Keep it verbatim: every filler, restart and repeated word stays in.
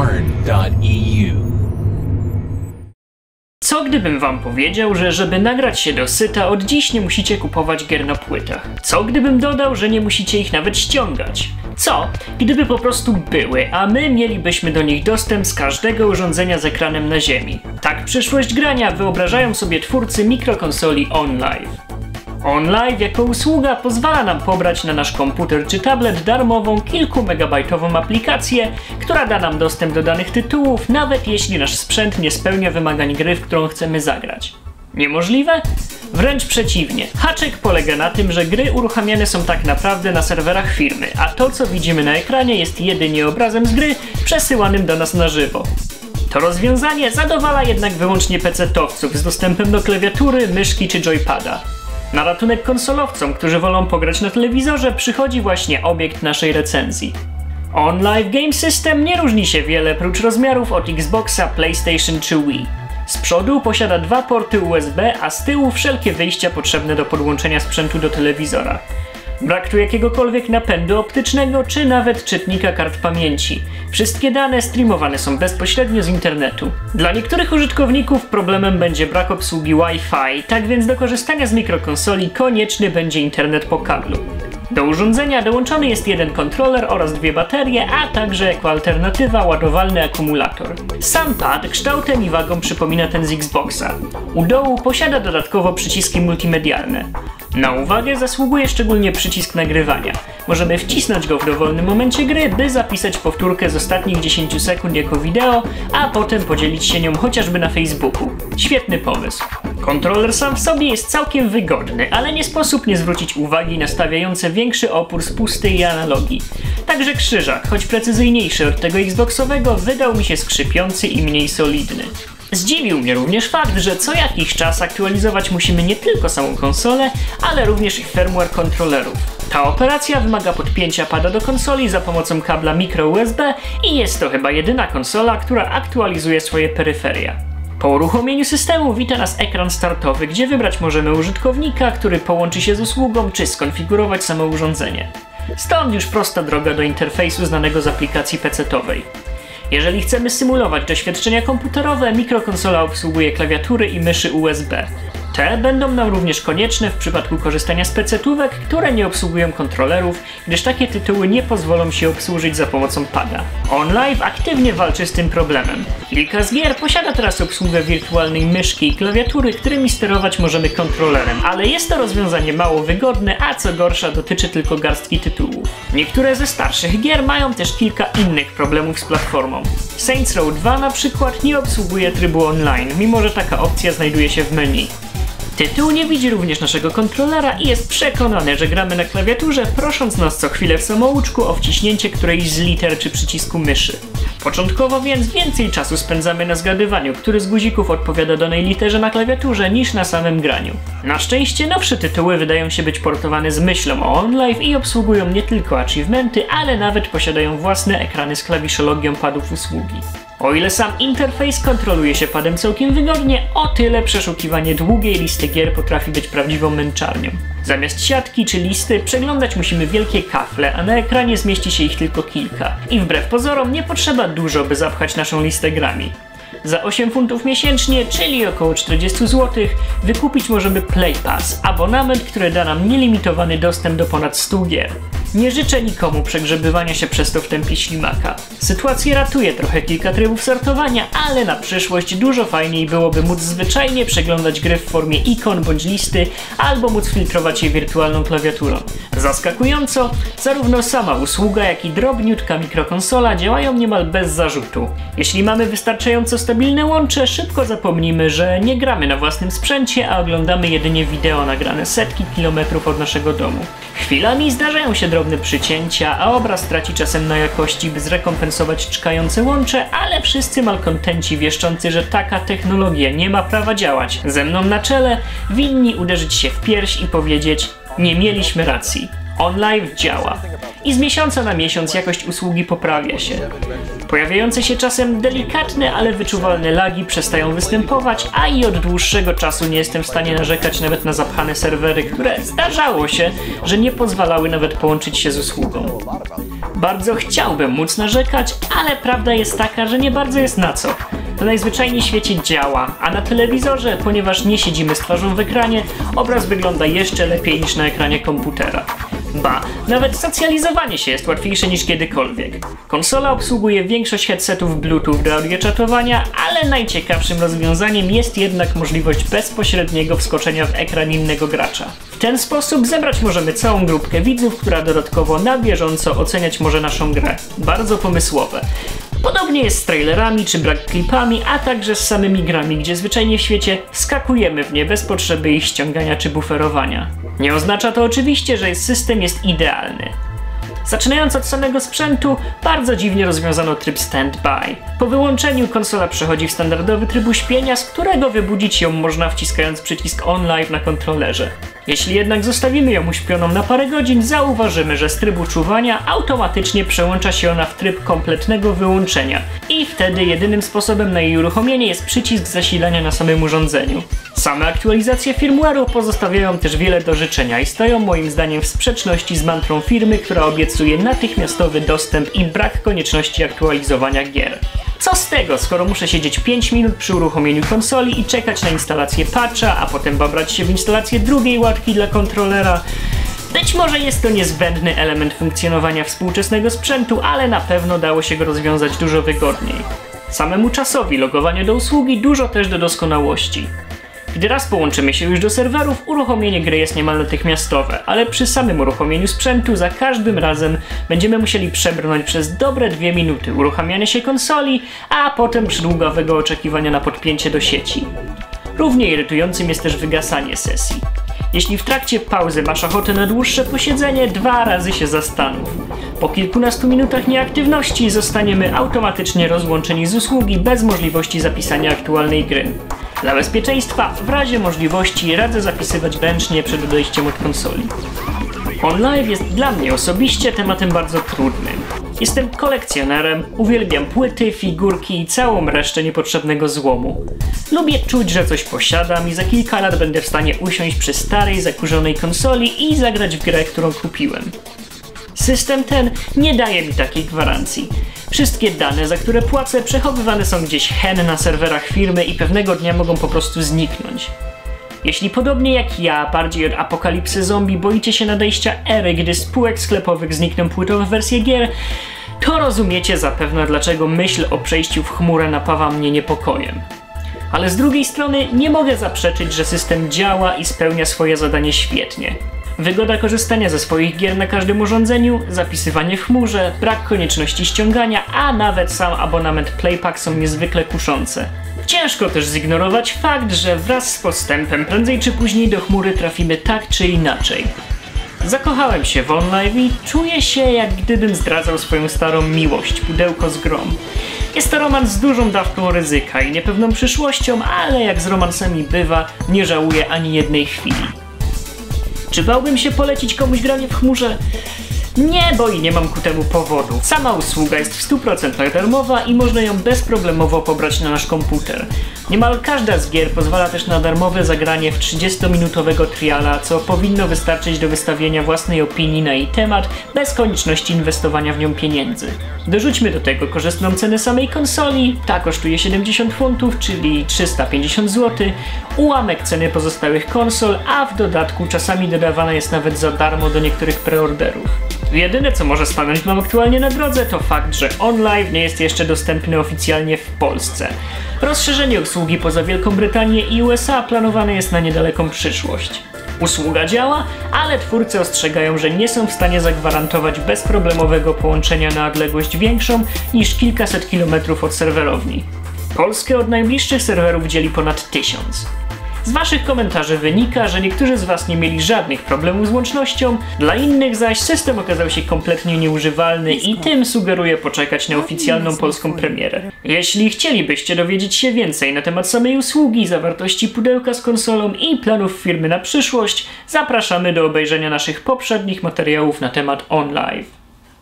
arn kropka e u. Co gdybym wam powiedział, że żeby nagrać się do syta, od dziś nie musicie kupować gier na płytach? Co gdybym dodał, że nie musicie ich nawet ściągać? Co gdyby po prostu były, a my mielibyśmy do nich dostęp z każdego urządzenia z ekranem na ziemi? Tak przyszłość grania wyobrażają sobie twórcy mikrokonsoli OnLive. OnLive jako usługa pozwala nam pobrać na nasz komputer czy tablet darmową, kilkumegabajtową aplikację, która da nam dostęp do danych tytułów, nawet jeśli nasz sprzęt nie spełnia wymagań gry, w którą chcemy zagrać. Niemożliwe? Wręcz przeciwnie. Haczyk polega na tym, że gry uruchamiane są tak naprawdę na serwerach firmy, a to, co widzimy na ekranie, jest jedynie obrazem z gry przesyłanym do nas na żywo. To rozwiązanie zadowala jednak wyłącznie pecetowców z dostępem do klawiatury, myszki czy joypada. Na ratunek konsolowcom, którzy wolą pograć na telewizorze, przychodzi właśnie obiekt naszej recenzji. OnLive Game System nie różni się wiele prócz rozmiarów od Xboxa, PlayStation czy Wii. Z przodu posiada dwa porty U S B, a z tyłu wszelkie wyjścia potrzebne do podłączenia sprzętu do telewizora. Brak tu jakiegokolwiek napędu optycznego czy nawet czytnika kart pamięci. Wszystkie dane streamowane są bezpośrednio z internetu. Dla niektórych użytkowników problemem będzie brak obsługi Wi-Fi, tak więc do korzystania z mikrokonsoli konieczny będzie internet po kablu. Do urządzenia dołączony jest jeden kontroler oraz dwie baterie, a także jako alternatywa ładowalny akumulator. Sam pad kształtem i wagą przypomina ten z Xboxa. U dołu posiada dodatkowo przyciski multimedialne. Na uwagę zasługuje szczególnie przycisk nagrywania. Możemy wcisnąć go w dowolnym momencie gry, by zapisać powtórkę z ostatnich dziesięciu sekund jako wideo, a potem podzielić się nią chociażby na Facebooku. Świetny pomysł. Kontroler sam w sobie jest całkiem wygodny, ale nie sposób nie zwrócić uwagi na stawiające większy opór spusty i analogii. Także krzyżak, choć precyzyjniejszy od tego Xboxowego, wydał mi się skrzypiący i mniej solidny. Zdziwił mnie również fakt, że co jakiś czas aktualizować musimy nie tylko samą konsolę, ale również i firmware kontrolerów. Ta operacja wymaga podpięcia pada do konsoli za pomocą kabla micro U S B i jest to chyba jedyna konsola, która aktualizuje swoje peryferia. Po uruchomieniu systemu wita nas ekran startowy, gdzie wybrać możemy użytkownika, który połączy się z usługą, czy skonfigurować samo urządzenie. Stąd już prosta droga do interfejsu znanego z aplikacji pecetowej. Jeżeli chcemy symulować doświadczenia komputerowe, mikrokonsola obsługuje klawiatury i myszy U S B. Te będą nam również konieczne w przypadku korzystania z pecetówek, które nie obsługują kontrolerów, gdyż takie tytuły nie pozwolą się obsłużyć za pomocą pada. OnLive aktywnie walczy z tym problemem. Kilka z gier posiada teraz obsługę wirtualnej myszki i klawiatury, którymi sterować możemy kontrolerem, ale jest to rozwiązanie mało wygodne, a co gorsza dotyczy tylko garstki tytułów. Niektóre ze starszych gier mają też kilka innych problemów z platformą. Saints Row dwa na przykład nie obsługuje trybu online, mimo że taka opcja znajduje się w menu. Tytuł nie widzi również naszego kontrolera i jest przekonany, że gramy na klawiaturze, prosząc nas co chwilę w samouczku o wciśnięcie którejś z liter czy przycisku myszy. Początkowo więc więcej czasu spędzamy na zgadywaniu, który z guzików odpowiada danej literze na klawiaturze, niż na samym graniu. Na szczęście nowsze tytuły wydają się być portowane z myślą o OnLive i obsługują nie tylko achievementy, ale nawet posiadają własne ekrany z klawiszologią padów usługi. O ile sam interfejs kontroluje się padem całkiem wygodnie, o tyle przeszukiwanie długiej listy gier potrafi być prawdziwą męczarnią. Zamiast siatki czy listy przeglądać musimy wielkie kafle, a na ekranie zmieści się ich tylko kilka. I wbrew pozorom nie potrzeba dużo, by zapchać naszą listę grami. Za osiem funtów miesięcznie, czyli około czterdzieści złotych, wykupić możemy PlayPass, abonament, który da nam nielimitowany dostęp do ponad stu gier. Nie życzę nikomu przegrzebywania się przez to w tempie ślimaka. Sytuację ratuje trochę kilka trybów sortowania, ale na przyszłość dużo fajniej byłoby móc zwyczajnie przeglądać gry w formie ikon bądź listy, albo móc filtrować je wirtualną klawiaturą. Zaskakująco, zarówno sama usługa, jak i drobniutka mikrokonsola działają niemal bez zarzutu. Jeśli mamy wystarczająco stabilne łącze, szybko zapomnimy, że nie gramy na własnym sprzęcie, a oglądamy jedynie wideo nagrane setki kilometrów od naszego domu. Chwilami zdarzają się drobne przycięcia, a obraz traci czasem na jakości, by zrekompensować czkające łącze, ale wszyscy malkontenci wieszczący, że taka technologia nie ma prawa działać, ze mną na czele, winni uderzyć się w pierś i powiedzieć: nie mieliśmy racji. OnLive działa. i z miesiąca na miesiąc jakość usługi poprawia się. Pojawiające się czasem delikatne, ale wyczuwalne lagi przestają występować, a i od dłuższego czasu nie jestem w stanie narzekać nawet na zapchane serwery, które zdarzało się, że nie pozwalały nawet połączyć się z usługą. Bardzo chciałbym móc narzekać, ale prawda jest taka, że nie bardzo jest na co. To najzwyczajniej w świecie działa, a na telewizorze, ponieważ nie siedzimy z twarzą w ekranie, obraz wygląda jeszcze lepiej niż na ekranie komputera. Ba, nawet socjalizowanie się jest łatwiejsze niż kiedykolwiek. Konsola obsługuje większość headsetów Bluetooth do audioczatowania, ale najciekawszym rozwiązaniem jest jednak możliwość bezpośredniego wskoczenia w ekran innego gracza. W ten sposób zebrać możemy całą grupkę widzów, która dodatkowo na bieżąco oceniać może naszą grę. Bardzo pomysłowe. Podobnie jest z trailerami czy black clipami, a także z samymi grami, gdzie zwyczajnie w świecie skakujemy w nie bez potrzeby ich ściągania czy buferowania. Nie oznacza to oczywiście, że system jest idealny. Zaczynając od samego sprzętu, bardzo dziwnie rozwiązano tryb standby. Po wyłączeniu konsola przechodzi w standardowy tryb uśpienia, z którego wybudzić ją można wciskając przycisk OnLive na kontrolerze. Jeśli jednak zostawimy ją uśpioną na parę godzin, zauważymy, że z trybu czuwania automatycznie przełącza się ona w tryb kompletnego wyłączenia i wtedy jedynym sposobem na jej uruchomienie jest przycisk zasilania na samym urządzeniu. Same aktualizacje firmware'u pozostawiają też wiele do życzenia i stoją moim zdaniem w sprzeczności z mantrą firmy, która obiecuje natychmiastowy dostęp i brak konieczności aktualizowania gier. Co z tego, skoro muszę siedzieć pięć minut przy uruchomieniu konsoli i czekać na instalację patcha, a potem babrać się w instalację drugiej łatki dla kontrolera? Być może jest to niezbędny element funkcjonowania współczesnego sprzętu, ale na pewno dało się go rozwiązać dużo wygodniej. Samemu czasowi logowania do usługi dużo też do doskonałości. Gdy raz połączymy się już do serwerów, uruchomienie gry jest niemal natychmiastowe, ale przy samym uruchomieniu sprzętu za każdym razem będziemy musieli przebrnąć przez dobre dwie minuty uruchamiania się konsoli, a potem przydługawego oczekiwania na podpięcie do sieci. Równie irytującym jest też wygasanie sesji. Jeśli w trakcie pauzy masz ochotę na dłuższe posiedzenie, dwa razy się zastanów. Po kilkunastu minutach nieaktywności zostaniemy automatycznie rozłączeni z usługi bez możliwości zapisania aktualnej gry. Dla bezpieczeństwa w razie możliwości radzę zapisywać ręcznie przed odejściem od konsoli. OnLive jest dla mnie osobiście tematem bardzo trudnym. Jestem kolekcjonerem, uwielbiam płyty, figurki i całą resztę niepotrzebnego złomu. Lubię czuć, że coś posiadam i za kilka lat będę w stanie usiąść przy starej, zakurzonej konsoli i zagrać w grę, którą kupiłem. System ten nie daje mi takiej gwarancji. Wszystkie dane, za które płacę, przechowywane są gdzieś hen na serwerach firmy i pewnego dnia mogą po prostu zniknąć. Jeśli podobnie jak ja, bardziej od apokalipsy zombie, boicie się nadejścia ery, gdy z półek sklepowych znikną płytowe wersje gier, to rozumiecie zapewne, dlaczego myśl o przejściu w chmurę napawa mnie niepokojem. Ale z drugiej strony nie mogę zaprzeczyć, że system działa i spełnia swoje zadanie świetnie. Wygoda korzystania ze swoich gier na każdym urządzeniu, zapisywanie w chmurze, brak konieczności ściągania, a nawet sam abonament PlayPass są niezwykle kuszące. Ciężko też zignorować fakt, że wraz z postępem prędzej czy później do chmury trafimy tak czy inaczej. Zakochałem się w OnLive i czuję się, jak gdybym zdradzał swoją starą miłość, pudełko z grom. Jest to romans z dużą dawką ryzyka i niepewną przyszłością, ale jak z romansami bywa, nie żałuję ani jednej chwili. Czy bałbym się polecić komuś granie w chmurze? Nie, bo i nie mam ku temu powodu. Sama usługa jest w stu procentach darmowa i można ją bezproblemowo pobrać na nasz komputer. Niemal każda z gier pozwala też na darmowe zagranie w trzydziestominutowego triala, co powinno wystarczyć do wystawienia własnej opinii na jej temat, bez konieczności inwestowania w nią pieniędzy. Dorzućmy do tego korzystną cenę samej konsoli, ta kosztuje siedemdziesiąt funtów, czyli trzysta pięćdziesiąt złotych, ułamek ceny pozostałych konsol, a w dodatku czasami dodawana jest nawet za darmo do niektórych preorderów. Jedyne, co może stanąć nam aktualnie na drodze, to fakt, że OnLive nie jest jeszcze dostępny oficjalnie w Polsce. Rozszerzenie usługi poza Wielką Brytanię i U S A planowane jest na niedaleką przyszłość. Usługa działa, ale twórcy ostrzegają, że nie są w stanie zagwarantować bezproblemowego połączenia na odległość większą niż kilkaset kilometrów od serwerowni. Polskę od najbliższych serwerów dzieli ponad tysiąc. Z waszych komentarzy wynika, że niektórzy z was nie mieli żadnych problemów z łącznością, dla innych zaś system okazał się kompletnie nieużywalny i tym sugeruję poczekać na oficjalną polską premierę. Jeśli chcielibyście dowiedzieć się więcej na temat samej usługi, zawartości pudełka z konsolą i planów firmy na przyszłość, zapraszamy do obejrzenia naszych poprzednich materiałów na temat OnLive.